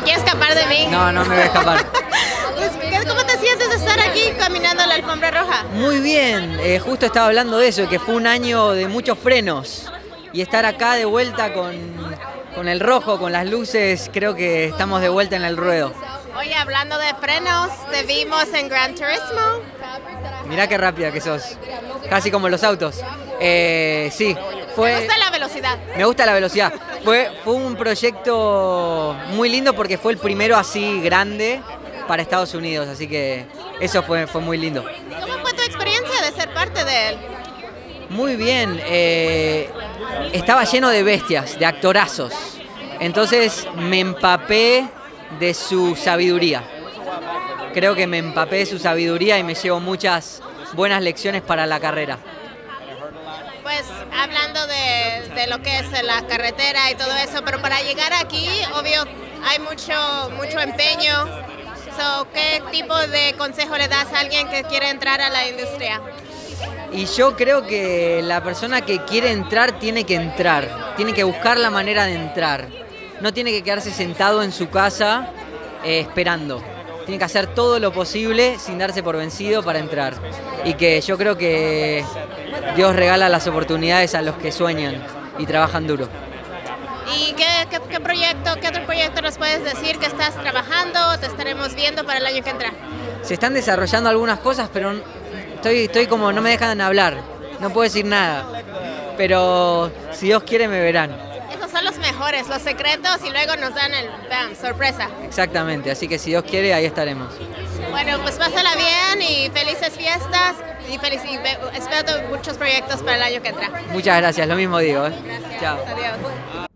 ¿Se quiere escapar de mí? No, no me voy a escapar. ¿Cómo te sientes de estar aquí caminando la alfombra roja? Muy bien, justo estaba hablando de eso, que fue un año de muchos frenos. Y estar acá de vuelta con el rojo, con las luces, creo que estamos de vuelta en el ruedo. Oye, hablando de frenos, te vimos en Gran Turismo. Mirá qué rápida que sos, casi como los autos. Sí, fue... Me gusta la velocidad. Me gusta la velocidad. Fue un proyecto muy lindo porque fue el primero así grande para Estados Unidos, así que eso fue muy lindo. ¿Cómo fue tu experiencia de ser parte de él? Muy bien, estaba lleno de bestias, de actorazos, entonces me empapé de su sabiduría. Creo que me empapé de su sabiduría y me llevo muchas buenas lecciones para la carrera. Pues hablando de lo que es la carretera y todo eso, pero para llegar aquí, obvio, hay mucho empeño. So, ¿qué tipo de consejo le das a alguien que quiere entrar a la industria? Y yo creo que la persona que quiere entrar, tiene que buscar la manera de entrar. No tiene que quedarse sentado en su casa esperando. Tiene que hacer todo lo posible sin darse por vencido para entrar. Y que yo creo que Dios regala las oportunidades a los que sueñan y trabajan duro. ¿Y qué otro proyecto nos puedes decir que estás trabajando? ¿Te estaremos viendo para el año que entra? Se están desarrollando algunas cosas, pero estoy como no me dejan hablar. No puedo decir nada. Pero si Dios quiere me verán. Esos son los mejores, los secretos, y luego nos dan el bam, sorpresa. Exactamente, así que si Dios quiere ahí estaremos. Bueno, pues pásala bien y felices fiestas y espero muchos proyectos para el año que entra. Muchas gracias, lo mismo digo. Gracias, chao. Adiós.